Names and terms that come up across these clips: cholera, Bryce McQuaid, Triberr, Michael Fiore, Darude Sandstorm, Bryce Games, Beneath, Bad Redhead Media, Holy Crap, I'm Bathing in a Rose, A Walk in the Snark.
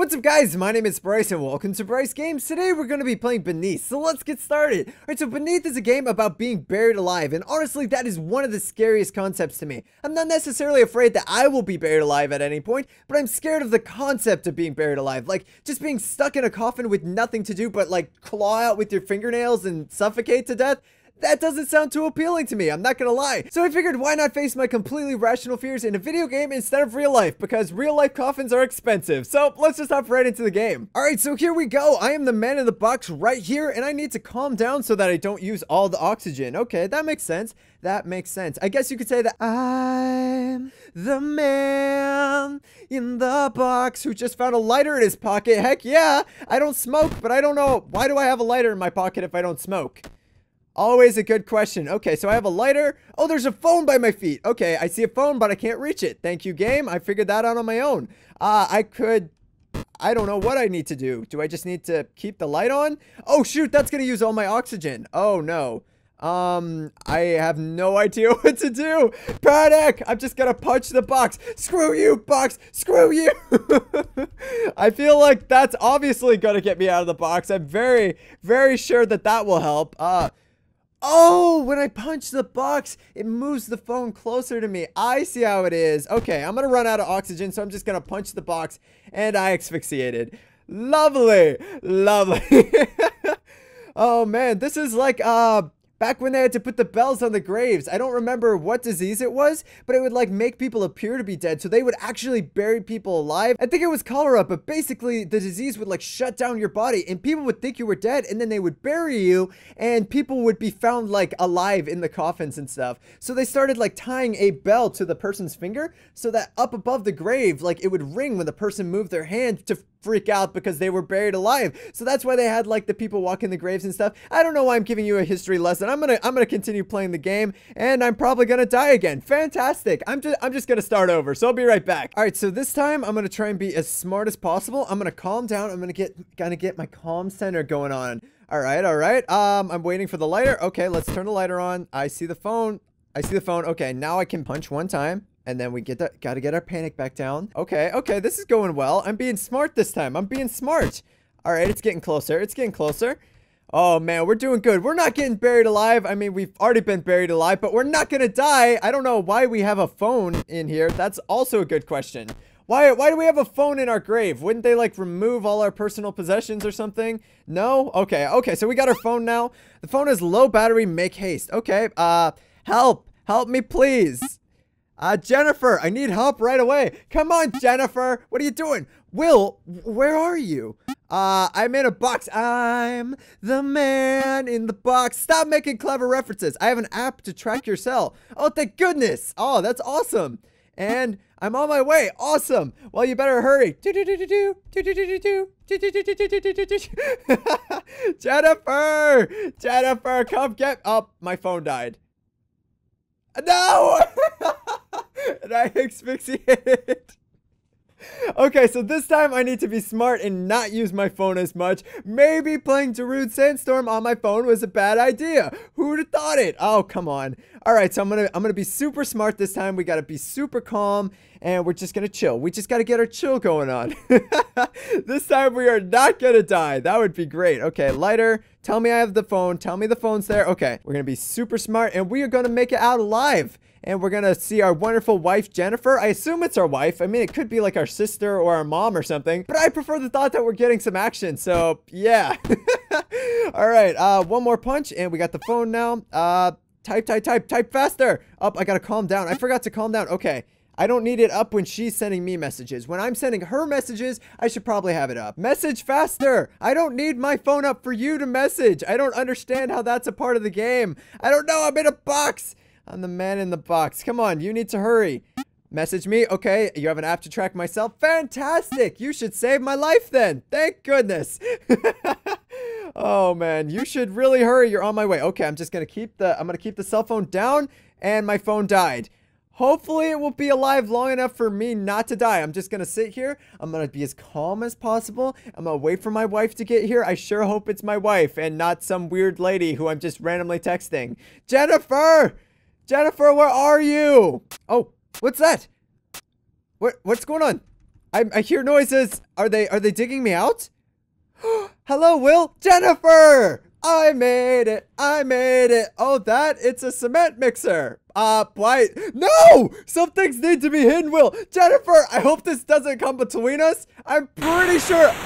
What's up guys, my name is Bryce and welcome to Bryce Games. Today we're going to be playing Beneath, so let's get started. Alright, so Beneath is a game about being buried alive, and honestly that is one of the scariest concepts to me. I'm not necessarily afraid that I will be buried alive at any point, but I'm scared of the concept of being buried alive. Like, just being stuck in a coffin with nothing to do but like claw out with your fingernails and suffocate to death. That doesn't sound too appealing to me, I'm not gonna lie. So I figured why not face my completely rational fears in a video game instead of real life, because real life coffins are expensive. So let's just hop right into the game. Alright, so here we go. I am the man in the box right here, and I need to calm down so that I don't use all the oxygen. Okay, that makes sense. That makes sense. I guess you could say that I'm the man in the box who just found a lighter in his pocket. Heck yeah, I don't smoke, but I don't know. Why do I have a lighter in my pocket if I don't smoke? Always a good question. Okay, so I have a lighter. Oh, there's a phone by my feet. Okay, I see a phone, but I can't reach it. Thank you, game. I figured that out on my own. I don't know what I need to do. Do I just need to keep the light on? Oh, shoot, that's going to use all my oxygen. Oh, no. I have no idea what to do. Panic! I'm just gonna punch the box. Screw you, box! Screw you! I feel like that's obviously gonna get me out of the box. I'm very, very sure that that will help. Oh, when I punch the box, it moves the phone closer to me. I see how it is. Okay, I'm gonna run out of oxygen, so I'm just gonna punch the box, and I asphyxiated. Lovely! Lovely. Oh, man, this is like, back when they had to put the bells on the graves. I don't remember what disease it was, but it would like make people appear to be dead, so they would actually bury people alive. I think it was cholera, but basically the disease would like shut down your body and people would think you were dead, and then they would bury you and people would be found like alive in the coffins and stuff. So they started like tying a bell to the person's finger so that up above the grave, like it would ring when the person moved their hand to freak out because they were buried alive. So that's why they had like the people walk in the graves and stuff. I don't know why I'm giving you a history lesson. I'm gonna continue playing the game, and I'm probably gonna die again. Fantastic. I'm just gonna start over. So I'll be right back. All right, so this time I'm gonna try and be as smart as possible. I'm gonna calm down. I'm gonna get my calm center going on. All right, all right. I'm waiting for the lighter. Okay, let's turn the lighter on. I see the phone. I see the phone. Okay, now I can punch one time. And then we gotta get our panic back down. Okay, okay, this is going well. I'm being smart this time. I'm being smart. All right, it's getting closer. It's getting closer. Oh, man, we're doing good. We're not getting buried alive. I mean, we've already been buried alive, but we're not gonna die. I don't know why we have a phone in here. That's also a good question. Why do we have a phone in our grave? Wouldn't they like remove all our personal possessions or something? No? Okay, okay, so we got our phone now. The phone is low battery, make haste. Okay, help. Help me, please. Jennifer, I need help right away. Come on, Jennifer. What are you doing? Will, where are you? I'm in a box. I'm the man in the box. Stop making clever references. I have an app to track your cell. Oh, thank goodness. Oh, that's awesome. And I'm on my way. Awesome. Well, you better hurry. Jennifer, Jennifer, come get up. My phone died. No! And I asphyxiated. Okay, so this time I need to be smart and not use my phone as much. Maybe playing Darude Sandstorm on my phone was a bad idea. Who would have thought it? Oh, come on. All right, so I'm gonna be super smart this time. We gotta be super calm, and we're just gonna chill. We just gotta get our chill going on. This time we are not gonna die. That would be great. Okay, lighter. Tell me I have the phone. Tell me the phone's there. Okay, we're gonna be super smart, and we are gonna make it out alive. And we're gonna see our wonderful wife, Jennifer. I assume it's our wife. I mean, it could be like our sister or our mom or something, but I prefer the thought that we're getting some action, so yeah. All right, one more punch, and we got the phone now. Type faster. Up, I gotta calm down. I forgot to calm down. Okay, I don't need it up when she's sending me messages. When I'm sending her messages, I should probably have it up. Message faster. I don't need my phone up for you to message. I don't understand how that's a part of the game. I don't know, I'm in a box. I'm the man in the box. Come on, you need to hurry. Message me. Okay, you have an app to track myself. Fantastic. You should save my life then. Thank goodness. Oh man, you should really hurry. You're on my way. Okay, I'm just gonna keep the cell phone down, and my phone died. Hopefully it will be alive long enough for me not to die. I'm just gonna sit here. I'm gonna be as calm as possible. I'm gonna wait for my wife to get here. I sure hope it's my wife and not some weird lady who I'm just randomly texting. Jennifer! Jennifer, where are you? Oh, what's that? What's going on? I hear noises. Are they digging me out? Hello, Will. Jennifer! I made it. I made it. Oh, that it's a cement mixer. Why? No! Some things need to be hidden, Will. Jennifer, I hope this doesn't come between us. I'm pretty sure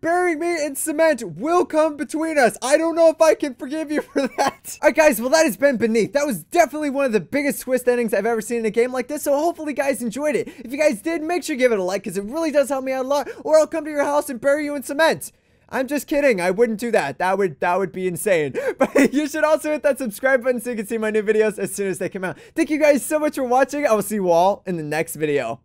burying me in cement will come between us. I don't know if I can forgive you for that. All right, guys, well, that has been Beneath. That was definitely one of the biggest twist endings I've ever seen in a game like this, so hopefully you guys enjoyed it. If you guys did, make sure you give it a like, because it really does help me out a lot, or I'll come to your house and bury you in cement. I'm just kidding. I wouldn't do that. That would be insane. But you should also hit that subscribe button so you can see my new videos as soon as they come out. Thank you guys so much for watching. I will see you all in the next video.